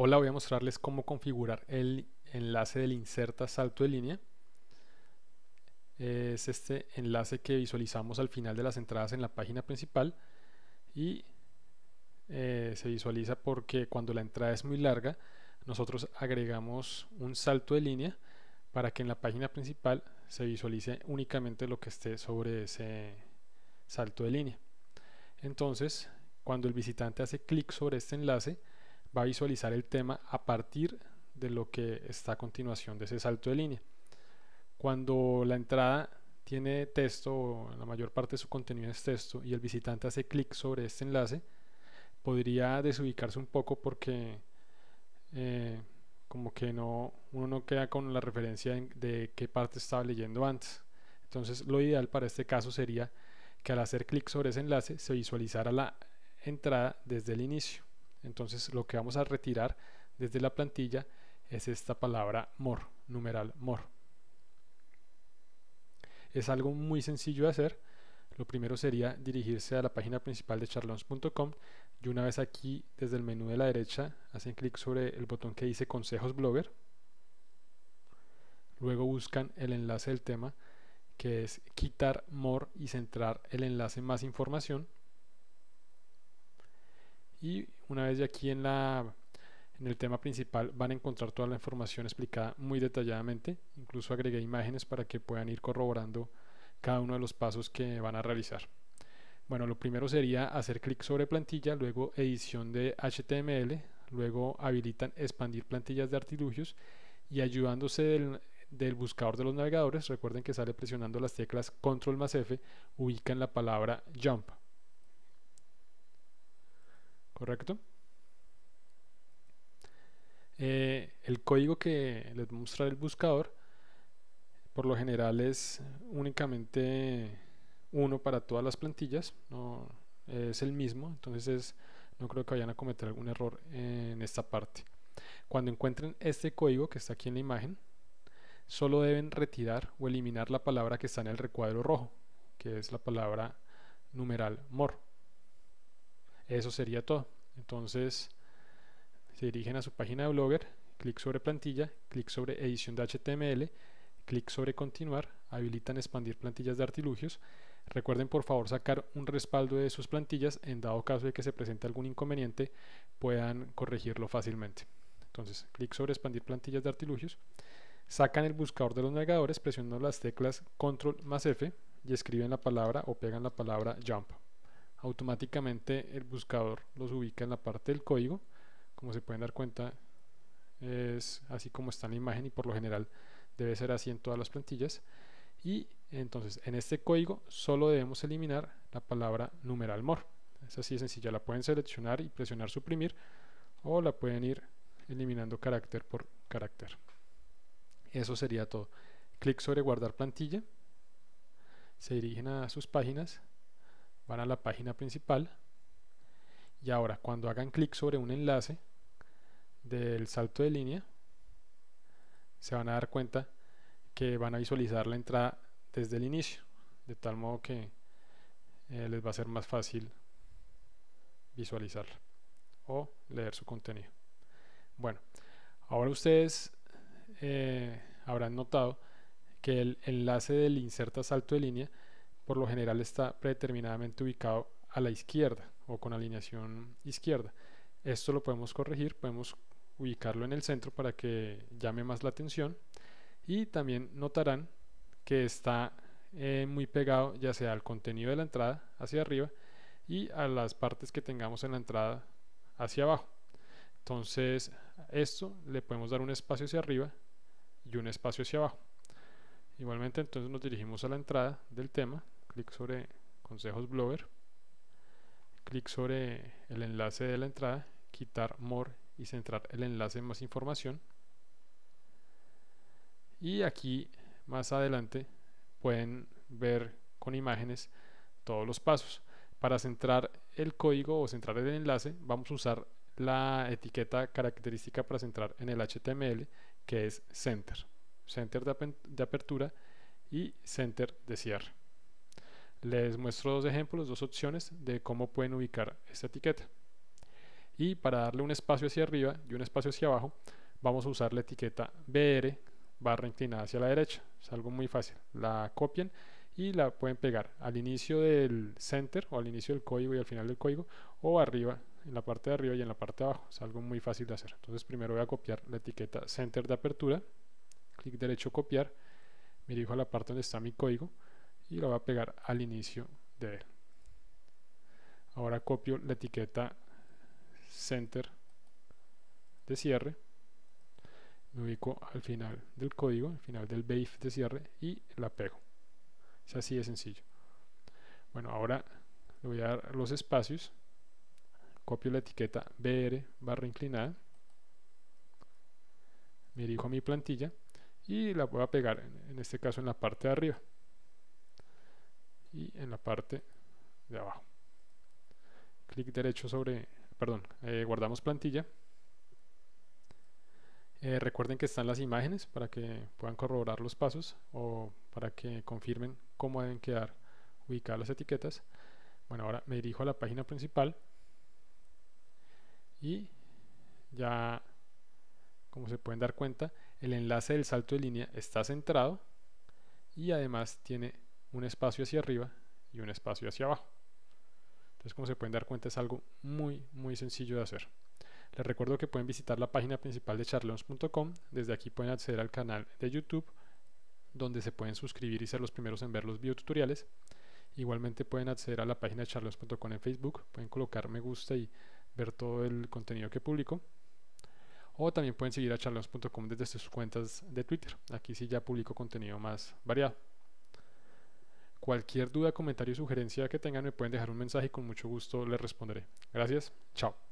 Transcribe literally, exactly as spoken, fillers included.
Hola, voy a mostrarles cómo configurar el enlace del inserta salto de línea. Es este enlace que visualizamos al final de las entradas en la página principal y eh, se visualiza porque cuando la entrada es muy larga nosotros agregamos un salto de línea para que en la página principal se visualice únicamente lo que esté sobre ese salto de línea. Entonces, cuando el visitante hace clic sobre este enlace, va a visualizar el tema a partir de lo que está a continuación de ese salto de línea. Cuando la entrada tiene texto, o la mayor parte de su contenido es texto, y el visitante hace clic sobre este enlace, podría desubicarse un poco porque eh, como que no, uno no queda con la referencia de qué parte estaba leyendo antes. Entonces, lo ideal para este caso sería que al hacer clic sobre ese enlace se visualizara la entrada desde el inicio. Entonces, lo que vamos a retirar desde la plantilla es esta palabra more, numeral more. Es algo muy sencillo de hacer. Lo primero sería dirigirse a la página principal de charkleons punto com y una vez aquí, desde el menú de la derecha, hacen clic sobre el botón que dice Consejos Blogger. Luego buscan el enlace del tema, que es quitar more y centrar el enlace más información. Y una vez de aquí en, la, en el tema principal van a encontrar toda la información explicada muy detalladamente. Incluso agregué imágenes para que puedan ir corroborando cada uno de los pasos que van a realizar. Bueno, lo primero sería hacer clic sobre plantilla, luego edición de H T M L, luego habilitan expandir plantillas de artilugios y ayudándose del, del buscador de los navegadores, recuerden que sale presionando las teclas Control más F, ubican la palabra Jump. ¿Correcto? Eh, el código que les va a mostrar el buscador por lo general es únicamente uno para todas las plantillas, no, es el mismo, entonces es, no creo que vayan a cometer algún error en esta parte. Cuando encuentren este código que está aquí en la imagen, solo deben retirar o eliminar la palabra que está en el recuadro rojo, que es la palabra numeral more. Eso sería todo. Entonces se dirigen a su página de Blogger, clic sobre plantilla, clic sobre edición de H T M L, clic sobre continuar, habilitan expandir plantillas de artilugios. Recuerden por favor sacar un respaldo de sus plantillas, en dado caso de que se presente algún inconveniente puedan corregirlo fácilmente. Entonces clic sobre expandir plantillas de artilugios, sacan el buscador de los navegadores presionando las teclas Control más F y escriben la palabra o pegan la palabra Jump. Automáticamente el buscador los ubica en la parte del código, como se pueden dar cuenta es así como está en la imagen y por lo general debe ser así en todas las plantillas. Y entonces en este código solo debemos eliminar la palabra numeral more. Es así de sencilla, la pueden seleccionar y presionar suprimir o la pueden ir eliminando carácter por carácter. Eso sería todo. Clic sobre guardar plantilla, se dirigen a sus páginas, van a la página principal y ahora cuando hagan clic sobre un enlace del salto de línea se van a dar cuenta que van a visualizar la entrada desde el inicio, de tal modo que eh, les va a ser más fácil visualizarla o leer su contenido. Bueno, ahora ustedes eh, habrán notado que el enlace del inserta salto de línea por lo general está predeterminadamente ubicado a la izquierda o con alineación izquierda. Esto lo podemos corregir, podemos ubicarlo en el centro para que llame más la atención y también notarán que está eh, muy pegado ya sea al contenido de la entrada hacia arriba y a las partes que tengamos en la entrada hacia abajo. Entonces esto le podemos dar un espacio hacia arriba y un espacio hacia abajo. Igualmente entonces nos dirigimos a la entrada del tema, clic sobre Consejos Blogger, clic sobre el enlace de la entrada, quitar more y centrar el enlace más información, y aquí más adelante pueden ver con imágenes todos los pasos. Para centrar el código o centrar el enlace vamos a usar la etiqueta característica para centrar en el H T M L, que es center, center de, ap de apertura y center de cierre. Les muestro dos ejemplos, dos opciones de cómo pueden ubicar esta etiqueta. y para darle un espacio hacia arriba y un espacio hacia abajo vamos a usar la etiqueta B R barra inclinada hacia la derecha. Es algo muy fácil, la copian y la pueden pegar al inicio del center o al inicio del código y al final del código, o arriba, en la parte de arriba y en la parte de abajo. Es algo muy fácil de hacer. Entonces primero voy a copiar la etiqueta center de apertura, clic derecho, copiar, me dirijo a la parte donde está mi código y lo voy a pegar al inicio de él. Ahora copio la etiqueta center de cierre, me ubico al final del código, al final del B I F de cierre, y la pego. Es así de sencillo. Bueno, ahora le voy a dar los espacios, copio la etiqueta B R barra inclinada, me dirijo a mi plantilla y la voy a pegar en este caso en la parte de arriba y en la parte de abajo. Clic derecho sobre, perdón, eh, guardamos plantilla. Eh, recuerden que están las imágenes para que puedan corroborar los pasos o para que confirmen cómo deben quedar ubicadas las etiquetas. Bueno, ahora me dirijo a la página principal y ya, como se pueden dar cuenta, el enlace del salto de línea está centrado y además tiene un espacio hacia arriba y un espacio hacia abajo. Entonces, como se pueden dar cuenta, es algo muy muy sencillo de hacer. Les recuerdo que pueden visitar la página principal de charkleons punto com. Desde aquí pueden acceder al canal de YouTube, donde se pueden suscribir y ser los primeros en ver los videotutoriales. Igualmente pueden acceder a la página de charkleons punto com en Facebook, pueden colocar me gusta y ver todo el contenido que publico. O también pueden seguir a charkleons punto com desde sus cuentas de Twitter. Aquí sí ya publico contenido más variado. Cualquier duda, comentario o sugerencia que tengan me pueden dejar un mensaje y con mucho gusto les responderé. Gracias, chao.